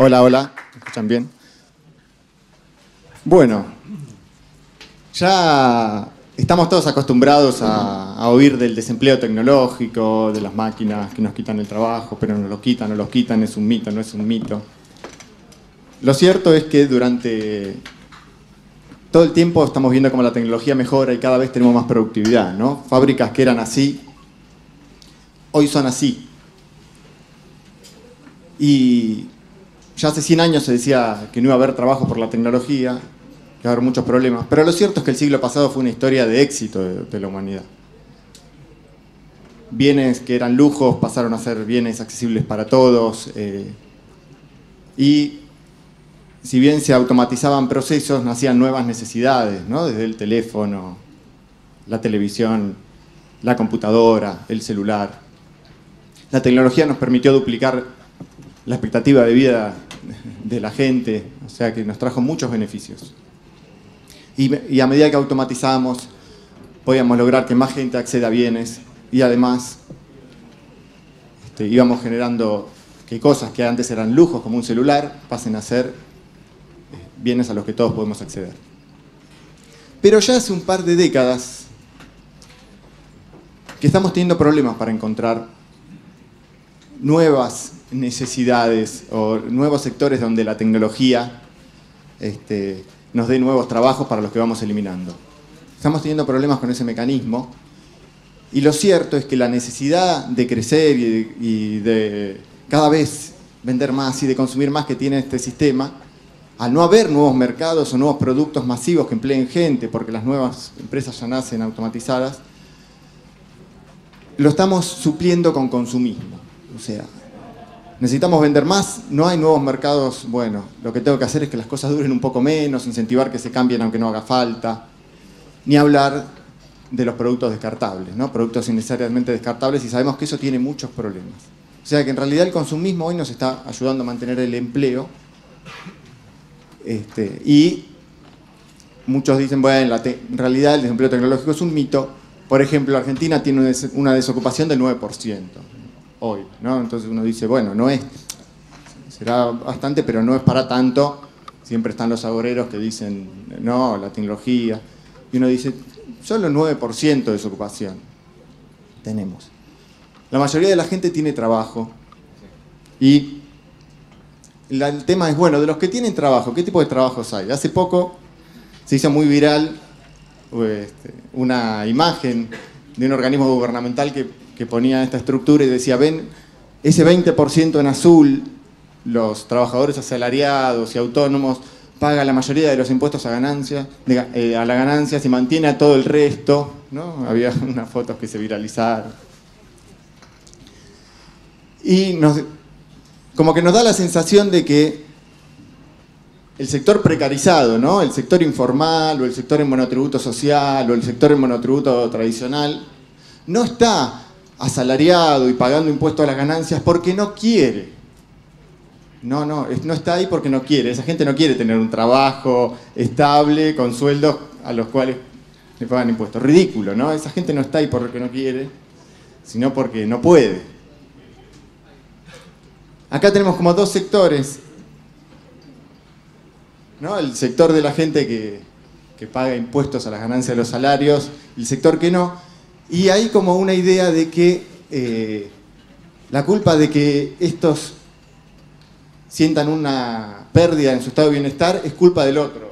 Hola, hola, ¿me escuchan bien? Bueno, ya estamos todos acostumbrados a oír del desempleo tecnológico, de las máquinas que nos quitan el trabajo, pero nos lo quitan, es un mito, no es un mito. Lo cierto es que durante todo el tiempo estamos viendo cómo la tecnología mejora y cada vez tenemos más productividad, ¿no? Fábricas que eran así, hoy son así. Y ya hace 100 años se decía que no iba a haber trabajo por la tecnología, que iba a haber muchos problemas, pero lo cierto es que el siglo pasado fue una historia de éxito de la humanidad. Bienes que eran lujos pasaron a ser bienes accesibles para todos, y si bien se automatizaban procesos, nacían nuevas necesidades, ¿no? Desde el teléfono, la televisión, la computadora, el celular. La tecnología nos permitió duplicar la expectativa de vida de la gente, o sea que nos trajo muchos beneficios. Y a medida que automatizamos, podíamos lograr que más gente acceda a bienes y además íbamos generando que cosas que antes eran lujos, como un celular, pasen a ser bienes a los que todos podemos acceder. Pero ya hace un par de décadas que estamos teniendo problemas para encontrar nuevas necesidades o nuevos sectores donde la tecnología nos dé nuevos trabajos para los que vamos eliminando. Estamos teniendo problemas con ese mecanismo y lo cierto es que la necesidad de crecer y de cada vez vender más y de consumir más que tiene este sistema, al no haber nuevos mercados o nuevos productos masivos que empleen gente, porque las nuevas empresas ya nacen automatizadas, lo estamos supliendo con consumismo. O sea, necesitamos vender más, no hay nuevos mercados, bueno, lo que tengo que hacer es que las cosas duren un poco menos, incentivar que se cambien aunque no haga falta, ni hablar de los productos descartables, ¿no? Productos innecesariamente descartables, y sabemos que eso tiene muchos problemas. O sea que en realidad el consumismo hoy nos está ayudando a mantener el empleo. Y muchos dicen, bueno, en realidad el desempleo tecnológico es un mito. Por ejemplo, Argentina tiene una desocupación del 9% hoy, ¿no? Entonces uno dice, bueno, no es, será bastante, pero no es para tanto. Siempre están los agoreros que dicen, no, la tecnología. Y uno dice, solo 9% de desocupación tenemos. La mayoría de la gente tiene trabajo y el tema es, bueno, de los que tienen trabajo, ¿qué tipo de trabajos hay? Hace poco se hizo muy viral una imagen de un organismo gubernamental que ponía esta estructura y decía, ven, ese 20% en azul, los trabajadores asalariados y autónomos, paga la mayoría de los impuestos a la ganancia, y mantiene a todo el resto, ¿no? Había unas fotos que se viralizaron. Y como que nos da la sensación de que el sector precarizado, ¿no? El sector informal, o el sector en monotributo social, o el sector en monotributo tradicional, no está asalariado y pagando impuestos a las ganancias porque no quiere. No, no, no está ahí porque no quiere. Esa gente no quiere tener un trabajo estable, con sueldos a los cuales le pagan impuestos. Ridículo, ¿no? Esa gente no está ahí porque no quiere, sino porque no puede. Acá tenemos como dos sectores, ¿no? El sector de la gente que paga impuestos a las ganancias de los salarios, el sector que no, y hay como una idea de que la culpa de que estos sientan una pérdida en su estado de bienestar es culpa del otro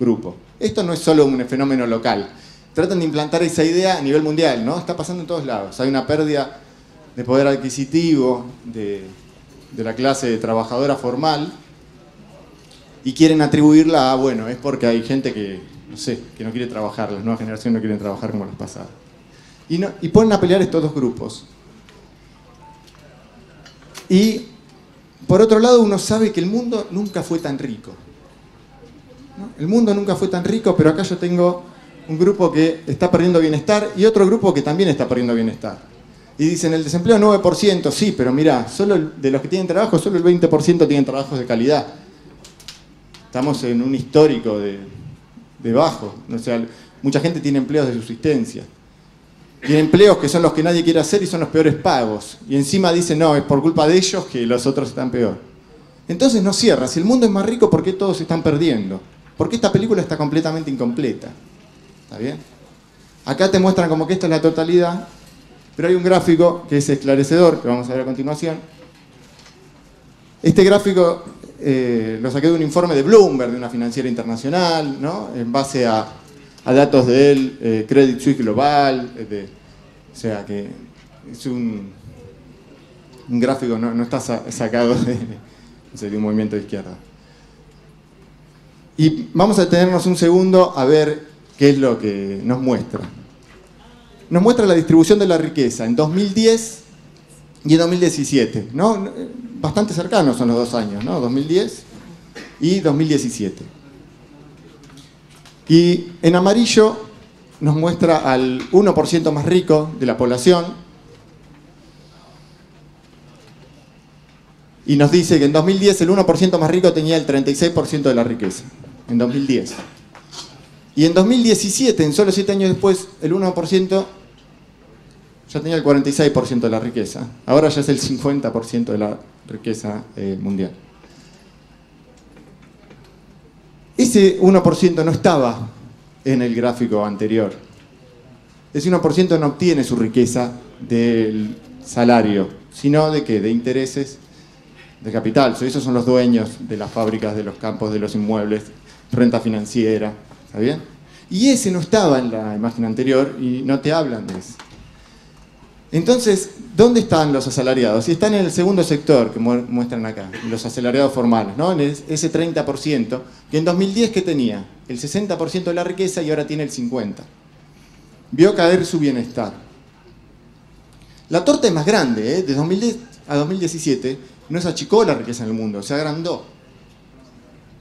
grupo. Esto no es solo un fenómeno local, tratan de implantar esa idea a nivel mundial, ¿no? Está pasando en todos lados, hay una pérdida de poder adquisitivo, de la clase trabajadora formal, y quieren atribuirla a, bueno, es porque hay gente que, no sé, que no quiere trabajar, las nuevas generaciones no quieren trabajar como las pasadas. Y ponen a pelear estos dos grupos. Y, por otro lado, uno sabe que el mundo nunca fue tan rico, ¿no? El mundo nunca fue tan rico, pero acá yo tengo un grupo que está perdiendo bienestar y otro grupo que también está perdiendo bienestar. Y dicen, el desempleo es 9%, sí, pero mirá, solo de los que tienen trabajo, solo el 20% tienen trabajos de calidad. Estamos en un histórico de bajo, o sea, mucha gente tiene empleos de subsistencia. Tiene empleos que son los que nadie quiere hacer y son los peores pagos. Y encima dicen, no, es por culpa de ellos que los otros están peor. Entonces no cierra. Si el mundo es más rico, ¿por qué todos se están perdiendo? Porque esta película está completamente incompleta. ¿Está bien? Acá te muestran como que esta es la totalidad, pero hay un gráfico que es esclarecedor, que vamos a ver a continuación. Este gráfico lo saqué de un informe de Bloomberg, de una financiera internacional, ¿no? En base a datos del Credit Suisse Global, o sea que es un gráfico, no está sacado de un movimiento de izquierda. Y vamos a detenernos un segundo a ver qué es lo que nos muestra. Nos muestra la distribución de la riqueza en 2010 y en 2017, ¿no? Bastante cercanos son los dos años, ¿no? 2010 y 2017. Y en amarillo nos muestra al 1% más rico de la población. Y nos dice que en 2010 el 1% más rico tenía el 36% de la riqueza. En 2010. Y en 2017, en solo 7 años después, el 1% ya tenía el 46% de la riqueza. Ahora ya es el 50% de la riqueza mundial. Ese 1% no estaba en el gráfico anterior. Ese 1% no obtiene su riqueza del salario, sino de ¿qué? De intereses, de capital. Esos son los dueños de las fábricas, de los campos, de los inmuebles, renta financiera, ¿está bien? Y ese no estaba en la imagen anterior y no te hablan de eso. Entonces, ¿dónde están los asalariados? Y están en el segundo sector que muestran acá, los asalariados formales, ¿no? En ese 30%, que en 2010 ¿qué tenía? El 60% de la riqueza y ahora tiene el 50%. Vio caer su bienestar. La torta es más grande, ¿eh? De 2010 a 2017... no se achicó la riqueza en el mundo, se agrandó.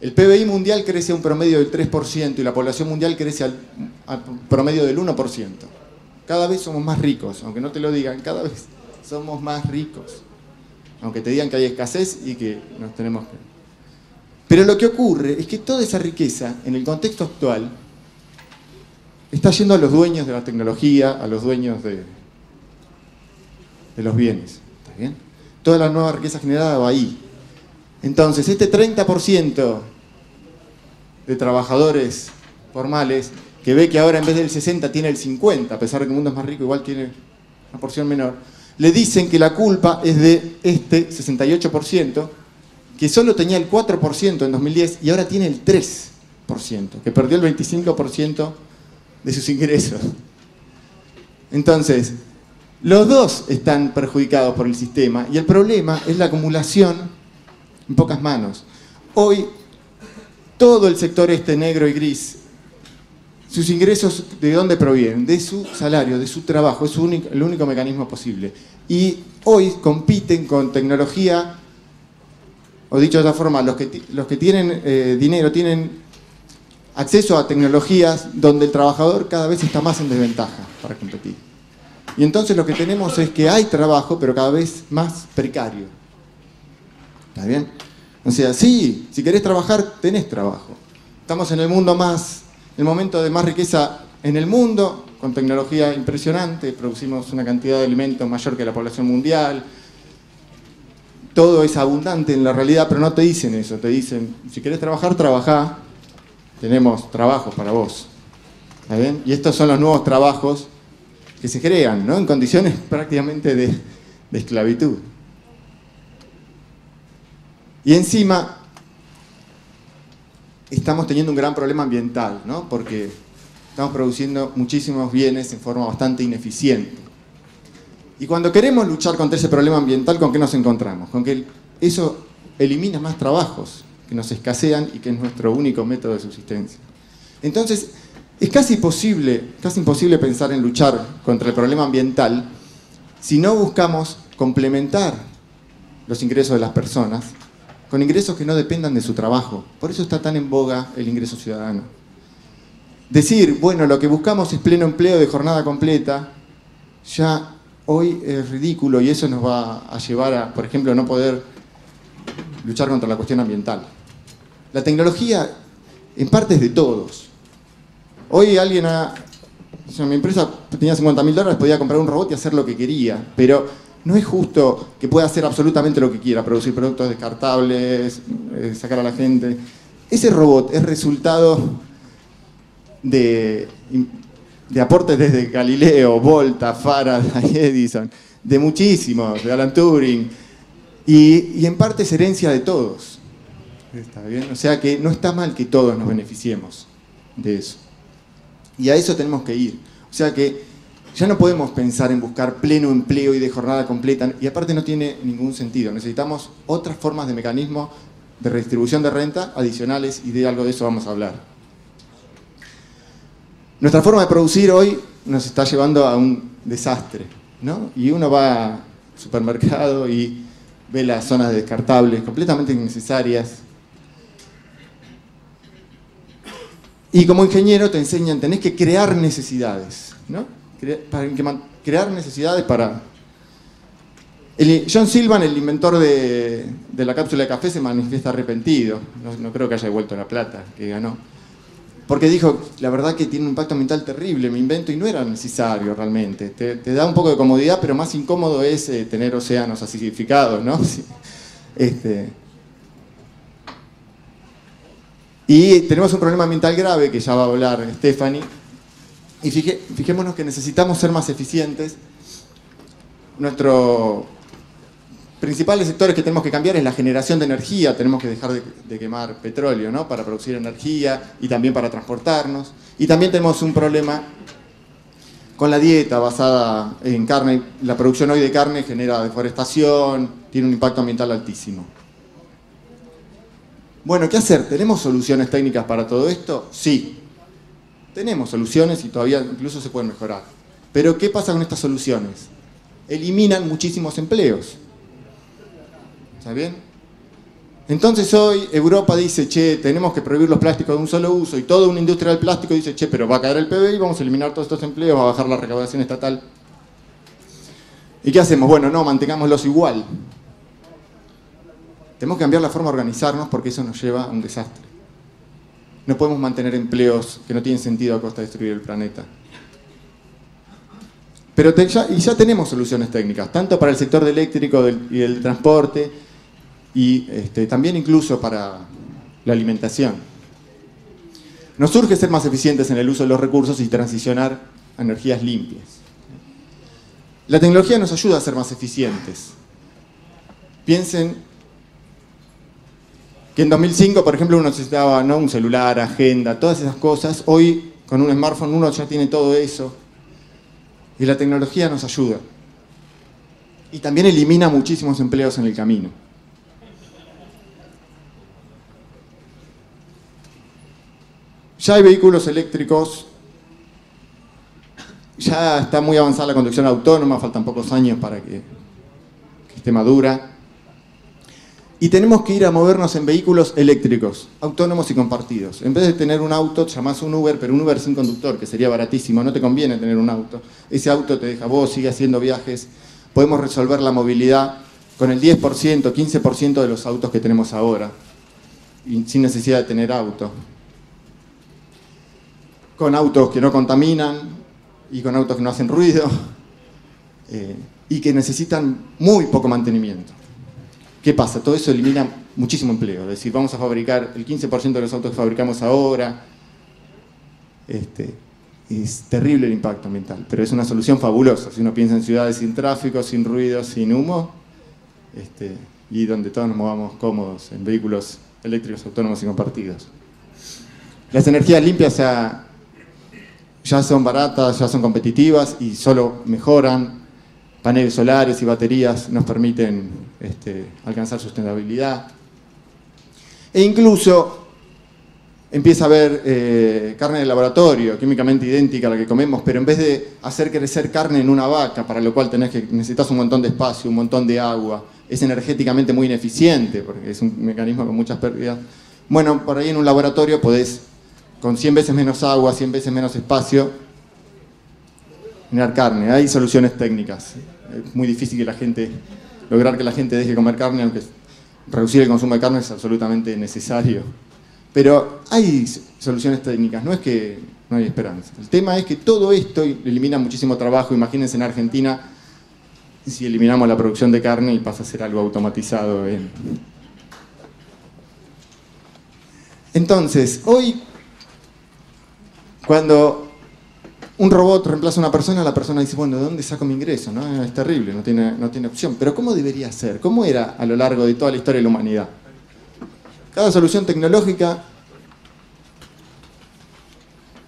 El PBI mundial crece a un promedio del 3% y la población mundial crece al promedio del 1%. Cada vez somos más ricos, aunque no te lo digan, cada vez somos más ricos. Aunque te digan que hay escasez y que nos tenemos que... Pero lo que ocurre es que toda esa riqueza, en el contexto actual, está yendo a los dueños de la tecnología, a los dueños de los bienes. ¿Está bien? Toda la nueva riqueza generada va ahí. Entonces, este 30% de trabajadores formales que ve que ahora en vez del 60 tiene el 50, a pesar de que el mundo es más rico, igual tiene una porción menor, le dicen que la culpa es de este 68%, que solo tenía el 4% en 2010 y ahora tiene el 3%, que perdió el 25% de sus ingresos. Entonces, los dos están perjudicados por el sistema y el problema es la acumulación en pocas manos. Hoy, todo el sector este negro y gris, sus ingresos, ¿de dónde provienen? De su salario, de su trabajo, es el único mecanismo posible. Y hoy compiten con tecnología, o dicho de otra forma, los que tienen dinero tienen acceso a tecnologías donde el trabajador cada vez está más en desventaja para competir. Y entonces lo que tenemos es que hay trabajo, pero cada vez más precario. ¿Está bien? O sea, sí, si querés trabajar, tenés trabajo. Estamos en el mundo el momento de más riqueza en el mundo, con tecnología impresionante, producimos una cantidad de alimentos mayor que la población mundial. Todo es abundante en la realidad, pero no te dicen eso. Te dicen, si querés trabajar, trabajá. Tenemos trabajos para vos. ¿Está bien? Y estos son los nuevos trabajos que se crean, ¿no? En condiciones prácticamente de esclavitud. Y encima estamos teniendo un gran problema ambiental, ¿no? Porque estamos produciendo muchísimos bienes en forma bastante ineficiente. Y cuando queremos luchar contra ese problema ambiental, ¿con qué nos encontramos? Con que eso elimina más trabajos que nos escasean y que es nuestro único método de subsistencia. Entonces, es casi imposible pensar en luchar contra el problema ambiental si no buscamos complementar los ingresos de las personas con ingresos que no dependan de su trabajo. Por eso está tan en boga el ingreso ciudadano. Decir, bueno, lo que buscamos es pleno empleo de jornada completa, ya hoy es ridículo y eso nos va a llevar a, por ejemplo, no poder luchar contra la cuestión ambiental. La tecnología en parte es de todos. Hoy alguien, mi empresa tenía $50.000, podía comprar un robot y hacer lo que quería, pero No es justo que pueda hacer absolutamente lo que quiera, producir productos descartables, sacar a la gente. Ese robot es resultado de aportes desde Galileo, Volta, Faraday, Edison, de muchísimos, de Alan Turing, y en parte es herencia de todos. ¿Está bien? O sea que no está mal que todos nos beneficiemos de eso. Y a eso tenemos que ir. O sea que ya no podemos pensar en buscar pleno empleo y de jornada completa, y aparte no tiene ningún sentido. Necesitamos otras formas de mecanismos de redistribución de renta adicionales, y de algo de eso vamos a hablar. Nuestra forma de producir hoy nos está llevando a un desastre, ¿no? Y uno va al supermercado y ve las zonas de descartables completamente innecesarias. Y como ingeniero te enseñan, tenés que crear necesidades, ¿no? Crear necesidades para... John Silvan, el inventor de la cápsula de café, se manifiesta arrepentido. No creo que haya devuelto la plata que ganó. Porque dijo, la verdad que tiene un impacto ambiental terrible, mi invento, y no era necesario realmente. Te da un poco de comodidad, pero más incómodo es tener océanos acidificados, ¿no? Y tenemos un problema ambiental grave, que ya va a hablar Stephanie. Y fijémonos que necesitamos ser más eficientes. Nuestros principales sectores que tenemos que cambiar es la generación de energía. Tenemos que dejar de quemar petróleo, ¿no? Para producir energía y también para transportarnos. Y también tenemos un problema con la dieta basada en carne. La producción hoy de carne genera deforestación, tiene un impacto ambiental altísimo. Bueno, ¿qué hacer? ¿Tenemos soluciones técnicas para todo esto? Sí. Tenemos soluciones y todavía incluso se pueden mejorar. Pero ¿qué pasa con estas soluciones? Eliminan muchísimos empleos. ¿Está bien? Entonces hoy Europa dice, che, tenemos que prohibir los plásticos de un solo uso, y toda una industria del plástico dice, che, pero va a caer el PBI, vamos a eliminar todos estos empleos, va a bajar la recaudación estatal. ¿Y qué hacemos? Bueno, no, mantengámoslos igual. Tenemos que cambiar la forma de organizarnos, porque eso nos lleva a un desastre. No podemos mantener empleos que no tienen sentido a costa de destruir el planeta. Pero ya tenemos soluciones técnicas, tanto para el sector del eléctrico y del transporte, y también incluso para la alimentación. Nos surge ser más eficientes en el uso de los recursos y transicionar a energías limpias. La tecnología nos ayuda a ser más eficientes. Piensen que en 2005, por ejemplo, uno necesitaba, ¿no?, un celular, agenda, todas esas cosas. Hoy, con un smartphone, uno ya tiene todo eso. Y la tecnología nos ayuda. Y también elimina muchísimos empleos en el camino. Ya hay vehículos eléctricos. Ya está muy avanzada la conducción autónoma. Faltan pocos años para que esté madura. Y tenemos que ir a movernos en vehículos eléctricos, autónomos y compartidos. En vez de tener un auto, llamás un Uber, pero un Uber sin conductor, que sería baratísimo, no te conviene tener un auto. Ese auto te deja vos, sigue haciendo viajes. Podemos resolver la movilidad con el 10%, 15% de los autos que tenemos ahora, y sin necesidad de tener auto. Con autos que no contaminan, y con autos que no hacen ruido, y que necesitan muy poco mantenimiento. ¿Qué pasa? Todo eso elimina muchísimo empleo. Es decir, vamos a fabricar el 15% de los autos que fabricamos ahora. Es terrible el impacto ambiental, pero es una solución fabulosa. Si uno piensa en ciudades sin tráfico, sin ruido, sin humo, y donde todos nos movamos cómodos en vehículos eléctricos, autónomos y compartidos. Las energías limpias ya son baratas, ya son competitivas y solo mejoran. Paneles solares y baterías nos permiten alcanzar sustentabilidad. E incluso empieza a haber carne de laboratorio, químicamente idéntica a la que comemos, pero en vez de hacer crecer carne en una vaca, para lo cual necesitas un montón de espacio, un montón de agua, es energéticamente muy ineficiente, porque es un mecanismo con muchas pérdidas. Bueno, por ahí en un laboratorio podés, con 100 veces menos agua, 100 veces menos espacio, generar carne. Hay soluciones técnicas. Es muy difícil lograr que la gente deje de comer carne, aunque reducir el consumo de carne es absolutamente necesario. Pero hay soluciones técnicas, no es que no hay esperanza. El tema es que todo esto elimina muchísimo trabajo. Imagínense en Argentina si eliminamos la producción de carne y pasa a ser algo automatizado. Entonces, hoy, cuando un robot reemplaza a una persona, la persona dice, bueno, ¿de dónde saco mi ingreso? ¿No? Es terrible, no tiene opción. Pero ¿cómo debería ser? ¿Cómo era a lo largo de toda la historia de la humanidad? Cada solución tecnológica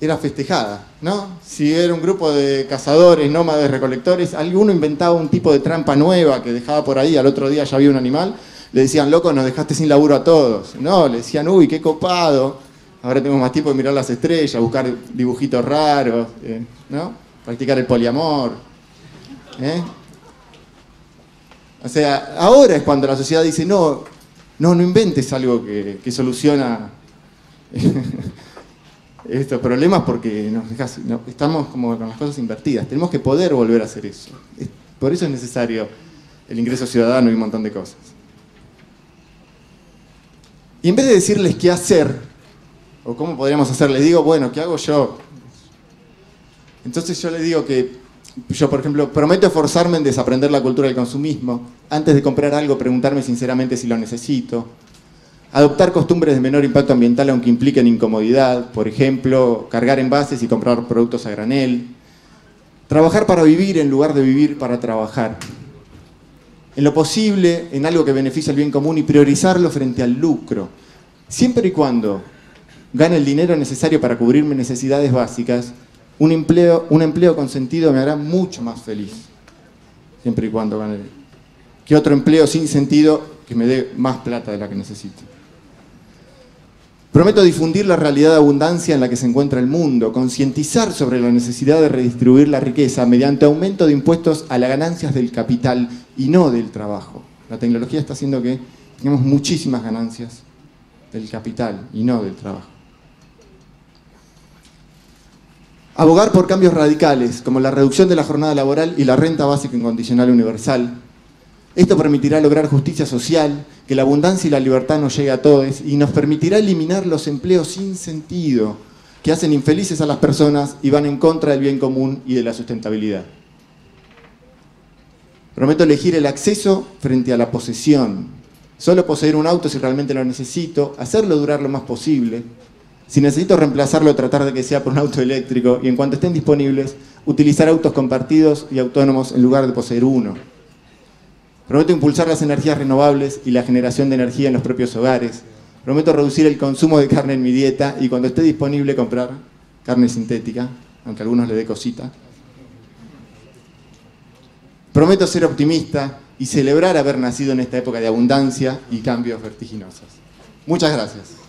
era festejada, ¿no? Si era un grupo de cazadores, nómades, recolectores, alguno inventaba un tipo de trampa nueva que dejaba por ahí, al otro día ya había un animal, le decían, loco, nos dejaste sin laburo a todos. No, le decían, uy, qué copado, ahora tenemos más tiempo de mirar las estrellas, buscar dibujitos raros, ¿no? Practicar el poliamor. O sea, ahora es cuando la sociedad dice, no inventes algo que soluciona estos problemas porque estamos como con las cosas invertidas. Tenemos que poder volver a hacer eso. Por eso es necesario el ingreso ciudadano y un montón de cosas. Y en vez de decirles qué hacer, o cómo podríamos hacer, les digo, bueno, ¿qué hago yo? Entonces yo les digo que, yo por ejemplo, prometo esforzarme en desaprender la cultura del consumismo. Antes de comprar algo, preguntarme sinceramente si lo necesito. Adoptar costumbres de menor impacto ambiental aunque impliquen incomodidad, por ejemplo, cargar envases y comprar productos a granel. Trabajar para vivir en lugar de vivir para trabajar. En lo posible, en algo que beneficie el bien común y priorizarlo frente al lucro. Siempre y cuando gane el dinero necesario para cubrir mis necesidades básicas, un empleo con sentido me hará mucho más feliz. Siempre y cuando gane. Que otro empleo sin sentido que me dé más plata de la que necesito. Prometo difundir la realidad de abundancia en la que se encuentra el mundo, concientizar sobre la necesidad de redistribuir la riqueza mediante aumento de impuestos a las ganancias del capital y no del trabajo. La tecnología está haciendo que tengamos muchísimas ganancias del capital y no del trabajo. Abogar por cambios radicales, como la reducción de la jornada laboral y la renta básica incondicional universal. Esto permitirá lograr justicia social, que la abundancia y la libertad nos llegue a todos y nos permitirá eliminar los empleos sin sentido que hacen infelices a las personas y van en contra del bien común y de la sustentabilidad. Prometo elegir el acceso frente a la posesión. Solo poseer un auto si realmente lo necesito, hacerlo durar lo más posible. Si necesito reemplazarlo, tratar de que sea por un auto eléctrico y en cuanto estén disponibles, utilizar autos compartidos y autónomos en lugar de poseer uno. Prometo impulsar las energías renovables y la generación de energía en los propios hogares. Prometo reducir el consumo de carne en mi dieta y cuando esté disponible comprar carne sintética, aunque a algunos le dé cosita. Prometo ser optimista y celebrar haber nacido en esta época de abundancia y cambios vertiginosos. Muchas gracias.